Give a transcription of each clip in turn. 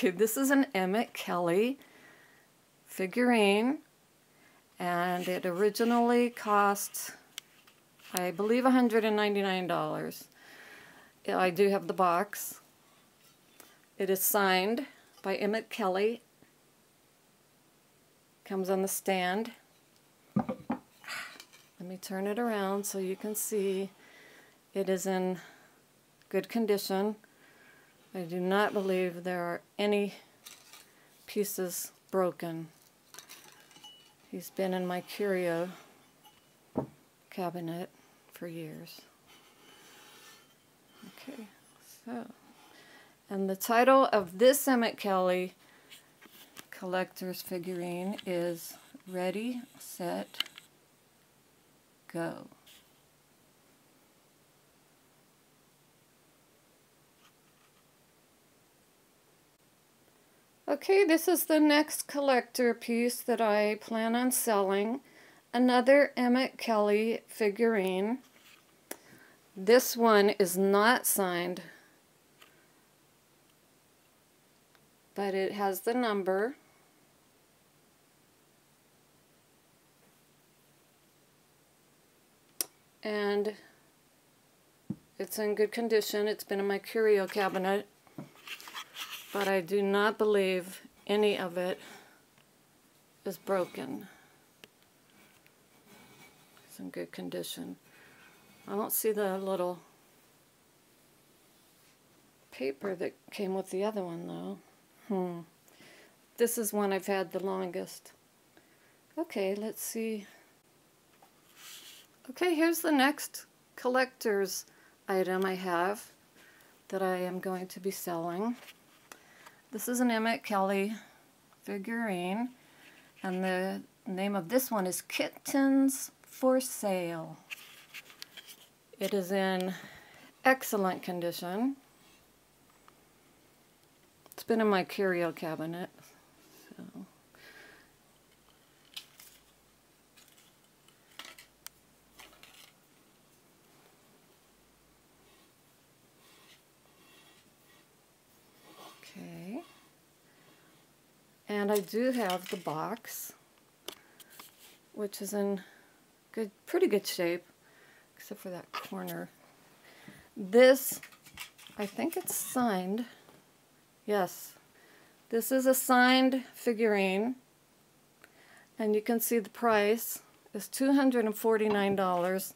This is an Emmett Kelly figurine, and it originally cost, I believe, $199. I do have the box. It is signed by Emmett Kelly. Comes on the stand. Let me turn it around so you can see it is in good condition. I do not believe there are any pieces broken. He's been in my curio cabinet for years. Okay, so, and the title of this Emmett Kelly collector's figurine is Ready, Set, Go. Okay, this is the next collector piece that I plan on selling. Another Emmett Kelly figurine. This one is not signed, but it has the number. And it's in good condition. It's been in my curio cabinet. But I do not believe any of it is broken. It's in good condition. I don't see the little paper that came with the other one, though. This is one I've had the longest. Okay, let's see. Okay, here's the next collector's item I have that I am going to be selling. This is an Emmett Kelly figurine, and the name of this one is Kittens for Sale. It is in excellent condition. It's been in my curio cabinet. So. And I do have the box, which is in good, pretty good shape, except for that corner. This, I think it's signed. Yes, this is a signed figurine, and you can see the price is $249. Let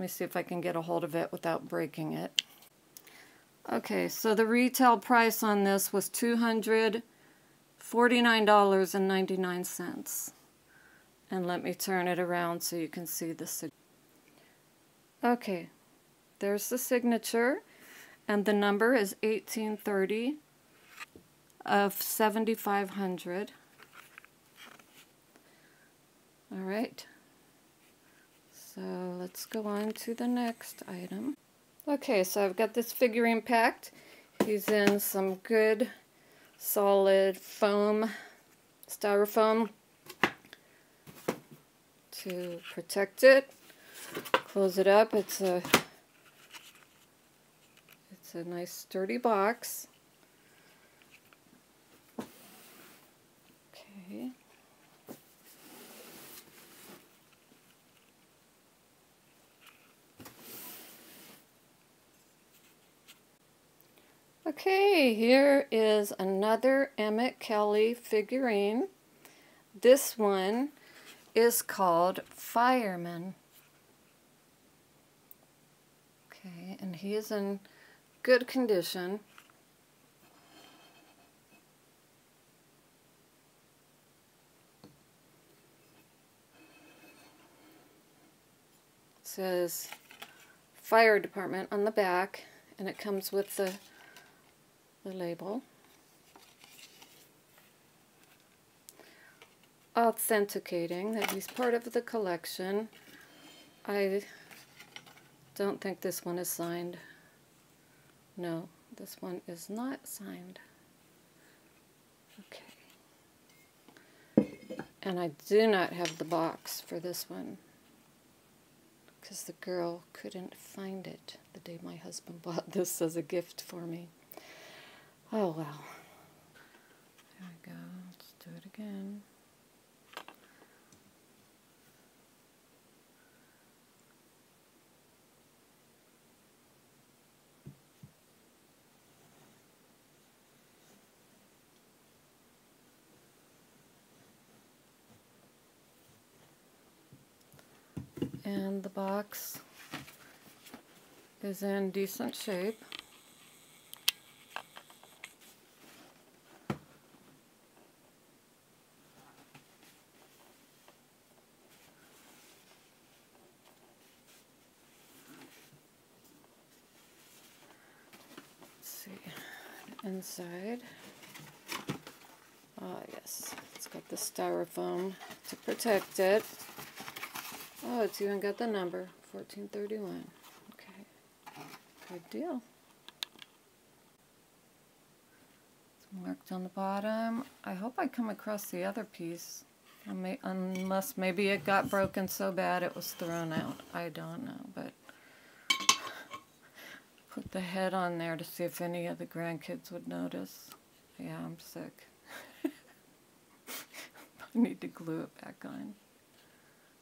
me see if I can get a hold of it without breaking it. Okay, so the retail price on this was $249.99, and let me turn it around so you can see the signature. Okay, there's the signature, and the number is 1830 of 7500. All right, so let's go on to the next item. Okay, so I've got this figurine packed. He's in some good solid foam, styrofoam, to protect it. Close it up. It's a nice sturdy box. Okay. Okay, here is another Emmett Kelly figurine. This one is called Fireman. Okay, and he is in good condition. It says Fire Department on the back, and it comes with the label. Authenticating that he's part of the collection. I don't think this one is signed. No, this one is not signed. Okay. And I do not have the box for this one because the girl couldn't find it the day my husband bought this as a gift for me. Oh, well. and the box is in decent shape. Inside. Oh yes, it's got the styrofoam to protect it. Oh, it's even got the number, 1431. Okay, good deal. It's marked on the bottom. I hope I come across the other piece, unless maybe it got broken so bad it was thrown out. I don't know, but put the head on there to see if any of the grandkids would notice. Yeah, I'm sick. I need to glue it back on.